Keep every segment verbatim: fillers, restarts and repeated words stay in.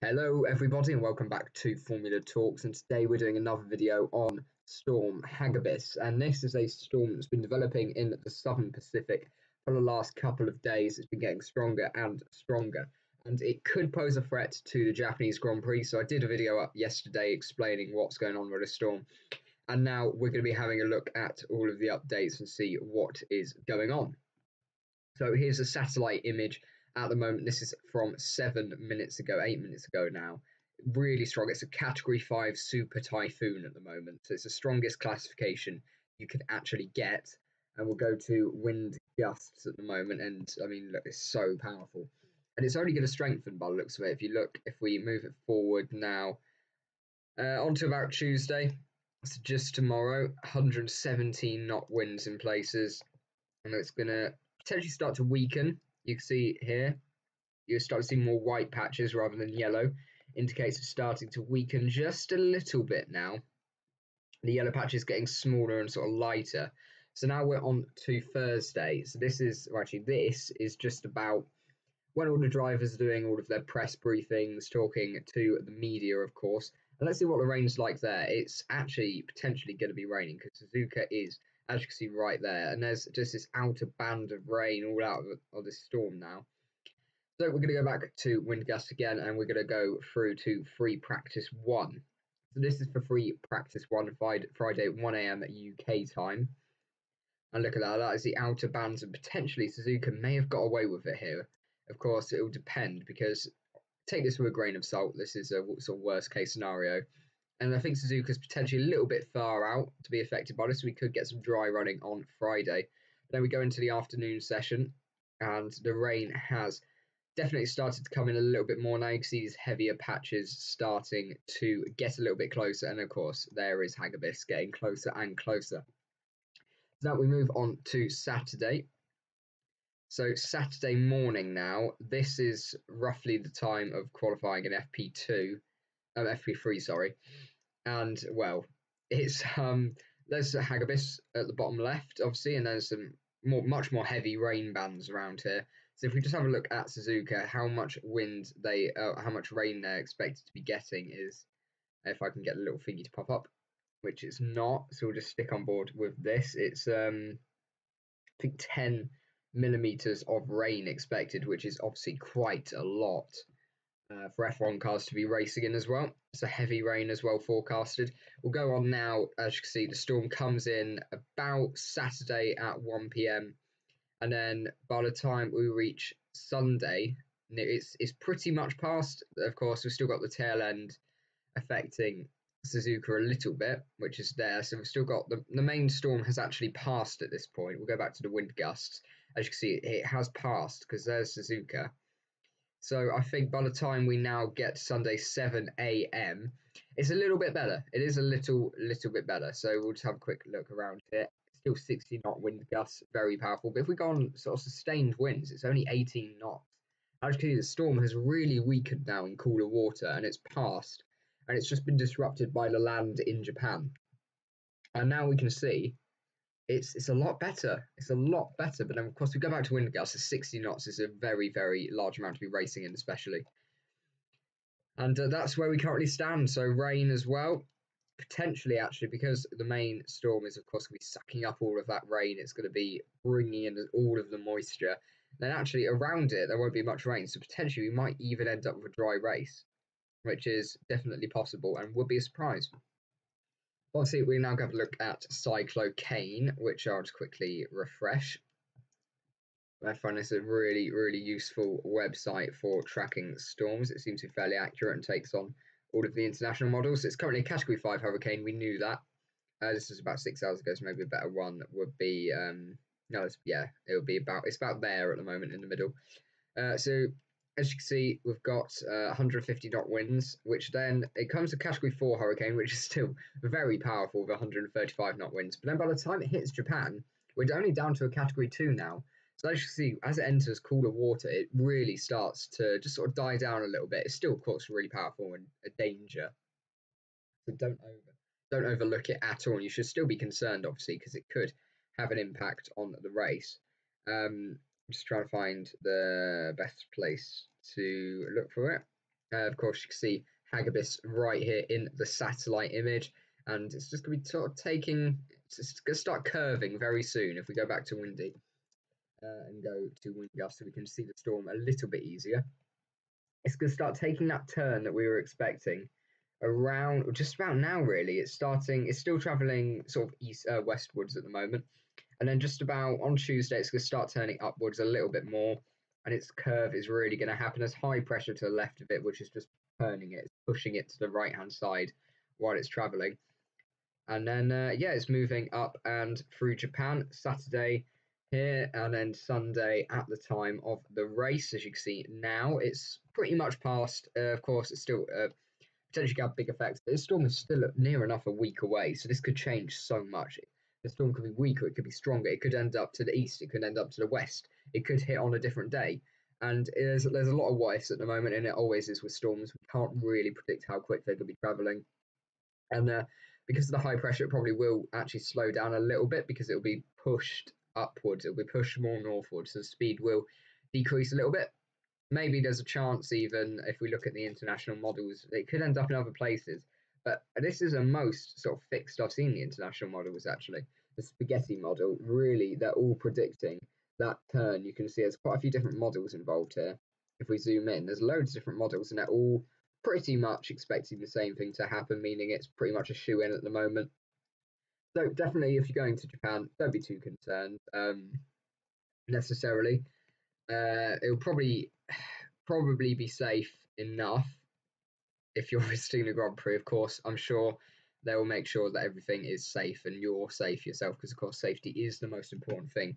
Hello everybody and welcome back to Formula Talks, and today we're doing another video on Storm Hagibis, and this is a storm that's been developing in the southern Pacific for the last couple of days. It's been getting stronger and stronger, and it could pose a threat to the Japanese Grand Prix, so I did a video up yesterday explaining what's going on with the storm, and now we're going to be having a look at all of the updates and see what is going on. So here's a satellite image. At the moment, this is from seven minutes ago, eight minutes ago now. Really strong. It's a Category five Super Typhoon at the moment. So it's the strongest classification you can actually get. And we'll go to wind gusts at the moment. And, I mean, look, it's so powerful. And it's only going to strengthen by the looks of it. If you look, if we move it forward now, uh, on to about Tuesday. So just tomorrow, one hundred seventeen knot winds in places. And it's going to potentially start to weaken. You can see here, you start to see more white patches rather than yellow. Indicates it's starting to weaken just a little bit now. The yellow patch is getting smaller and sort of lighter. So now we're on to Thursday. So this is, well actually this is just about when all the drivers are doing all of their press briefings, talking to the media, of course. And let's see what the rain's like there. It's actually potentially going to be raining because Suzuka is, as you can see right there, and there's just this outer band of rain all out of, of this storm now. So we're going to go back to wind gusts again, and we're going to go through to free practice one. So this is for free practice one, Friday one A M U K time. And look at that, that is the outer bands, and potentially Suzuka may have got away with it here. Of course, it will depend, because take this with a grain of salt, this is a sort of worst case scenario. And I think Suzuka's potentially a little bit far out to be affected by this. We could get some dry running on Friday. Then we go into the afternoon session, and the rain has definitely started to come in a little bit more now. You can see these heavier patches starting to get a little bit closer. And, of course, there is Hagibis getting closer and closer. Now we move on to Saturday. So Saturday morning now, this is roughly the time of qualifying in F P two. Um, F P three, sorry, and well, it's um, there's a Hagibis at the bottom left, obviously, and there's some more, much more heavy rain bands around here. So if we just have a look at Suzuka, how much wind they, uh, how much rain they're expected to be getting is, if I can get a little thingy to pop up, which it's not, so we'll just stick on board with this. It's um, I think ten millimeters of rain expected, which is obviously quite a lot. Uh, for F one cars to be racing in as well. So heavy rain as well forecasted. We'll go on now. As you can see, the storm comes in about Saturday at one P M and then by the time we reach Sunday, it's it's pretty much past. Of course, we've still got the tail end affecting Suzuka a little bit, which is there. So we've still got the, the main storm has actually passed at this point. We'll go back to the wind gusts. As you can see, it has passed because there's Suzuka. So I think by the time we now get to Sunday seven A M, it's a little bit better. It is a little, little bit better. So we'll just have a quick look around here. Still sixty knot wind gusts, very powerful. But if we go on sort of sustained winds, it's only eighteen knots. Actually, the storm has really weakened now in cooler water, and it's passed, and it's just been disrupted by the land in Japan. And now we can see It's it's a lot better. It's a lot better. But then, of course, we go back to wind gusts. So sixty knots is a very, very large amount to be racing in, especially. And uh, that's where we currently stand. So rain as well, potentially, actually, because the main storm is, of course, going to be sucking up all of that rain. It's going to be bringing in all of the moisture. Then, actually, around it, there won't be much rain. So potentially, we might even end up with a dry race, which is definitely possible and would be a surprise. Obviously, we now have a look at Cyclocane, which I'll just quickly refresh. I find this a really, really useful website for tracking storms. It seems to be fairly accurate and takes on all of the international models. It's currently a Category five hurricane. We knew that. Uh, this was about six hours ago, so maybe a better one would be... Um, no, it's, yeah, it would be about... It's about there at the moment, in the middle. Uh, so... As you can see, we've got uh, one hundred fifty knot winds, which then it comes to Category four hurricane, which is still very powerful with one hundred thirty-five knot winds. But then by the time it hits Japan, we're only down to a Category two now. So as you can see, as it enters cooler water, it really starts to just sort of die down a little bit. It's still, of course, really powerful and a danger. So don't over, don't overlook it at all. And you should still be concerned, obviously, because it could have an impact on the race. Um, I'm just trying to find the best place to look for it. Uh, of course, you can see Hagibis right here in the satellite image, and it's just going to be sort of taking, it's going to start curving very soon if we go back to Windy uh, and go to Windy so we can see the storm a little bit easier. It's going to start taking that turn that we were expecting around, just about now really. It's starting, it's still travelling sort of east uh, westwards at the moment, and then just about on Tuesday it's going to start turning upwards a little bit more, and its curve is really going to happen. There's high pressure to the left of it, which is just turning it, pushing it to the right hand side while it's travelling. And then uh, yeah, it's moving up and through Japan Saturday here, and then Sunday at the time of the race. As you can see now, it's pretty much past. Uh, of course, it's still uh, potentially got big effects. This storm is still near enough a week away, so this could change so much. The storm could be weaker, it could be stronger, it could end up to the east, it could end up to the west, it could hit on a different day. And there's there's a lot of what-ifs at the moment, and it always is with storms. We can't really predict how quick they're going to be travelling. And uh, because of the high pressure, it probably will actually slow down a little bit because it'll be pushed upwards. It'll be pushed more northwards, so the speed will decrease a little bit. Maybe there's a chance, even if we look at the international models, it could end up in other places. But this is the most sort of fixed I've seen the international models, actually. The spaghetti model, really, they're all predicting that turn. You can see there's quite a few different models involved here. If we zoom in, there's loads of different models, and they're all pretty much expecting the same thing to happen, meaning it's pretty much a shoe-in at the moment. So definitely, if you're going to Japan, don't be too concerned, um, necessarily. Uh, it'll probably, probably be safe enough if you're visiting a Grand Prix. Of course, I'm sure they will make sure that everything is safe and you're safe yourself, because, of course, safety is the most important thing.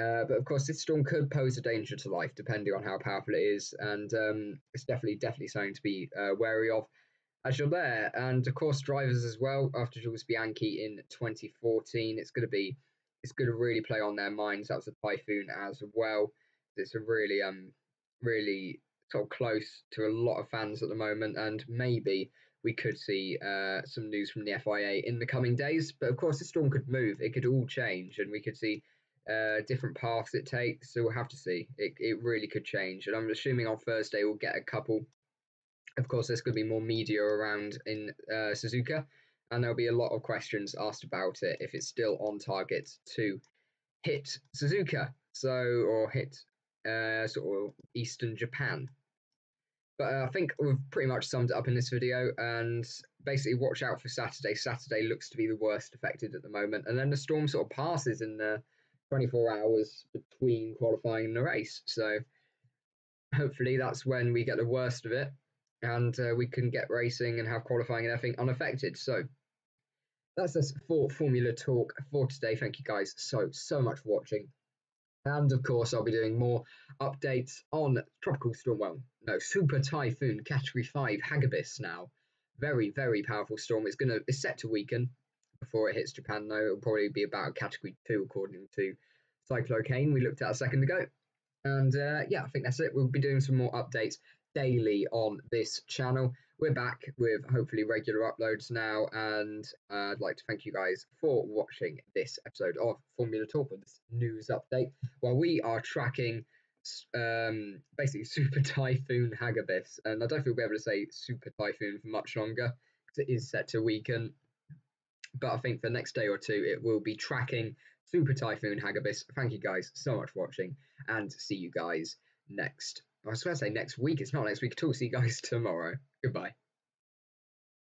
Uh, but of course, this storm could pose a danger to life, depending on how powerful it is, and um, it's definitely, definitely something to be uh, wary of as you're there. And of course, drivers as well. After Jules Bianchi in twenty fourteen, it's going to be, it's going to really play on their minds. That was a typhoon as well. It's a really, um, really sort of close to a lot of fans at the moment, and maybe we could see uh, some news from the F I A in the coming days. But of course, the storm could move; it could all change, and we could see Uh, different paths it takes, so we'll have to see. It, it really could change, and I'm assuming on Thursday we'll get a couple. Of course, there's going to be more media around in uh, Suzuka, and there'll be a lot of questions asked about it if it's still on target to hit Suzuka, so or hit uh, sort of Eastern Japan. But uh, I think we've pretty much summed it up in this video, and basically watch out for Saturday. Saturday looks to be the worst affected at the moment, and then the storm sort of passes in the twenty-four hours between qualifying and the race, so hopefully that's when we get the worst of it, and uh, we can get racing and have qualifying and everything unaffected. So that's us for Formula Talk for today. Thank you guys so so much for watching, and of course I'll be doing more updates on tropical storm, well no super typhoon category five Hagibis now. Very very powerful storm. It's gonna it's set to weaken before it hits Japan, though. It'll probably be about category two, according to Cyclocane we looked at a second ago. And uh, yeah, I think that's it. We'll be doing some more updates daily on this channel. We're back with hopefully regular uploads now, and uh, I'd like to thank you guys for watching this episode of Formula Talk with this news update, while we are tracking um, basically Super Typhoon Hagibis. And I don't think we'll be able to say Super Typhoon for much longer, because it is set to weaken. But I think for the next day or two, it will be tracking Super Typhoon Hagibis. Thank you guys so much for watching, and see you guys next. I was going to say next week. It's not next week at all. See you guys tomorrow. Goodbye.